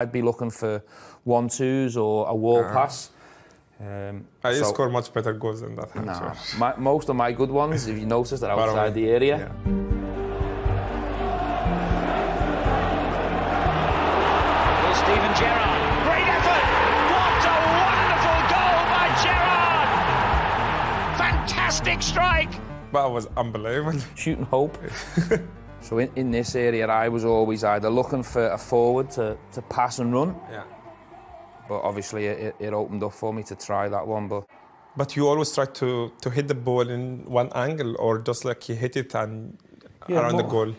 I'd be looking for 1-2s or a wall pass. You score much better goals than that. Most of my good ones, if you notice, are outside the area. Yeah. Steven Gerrard, great effort! What a wonderful goal by Gerrard! Fantastic strike! That was unbelievable. Shooting hope. So in this area, I was always either looking for a forward to pass and run. Yeah. But obviously it opened up for me to try that one. But you always try to hit the ball in one angle, or just like you hit it and around the goal? Yeah.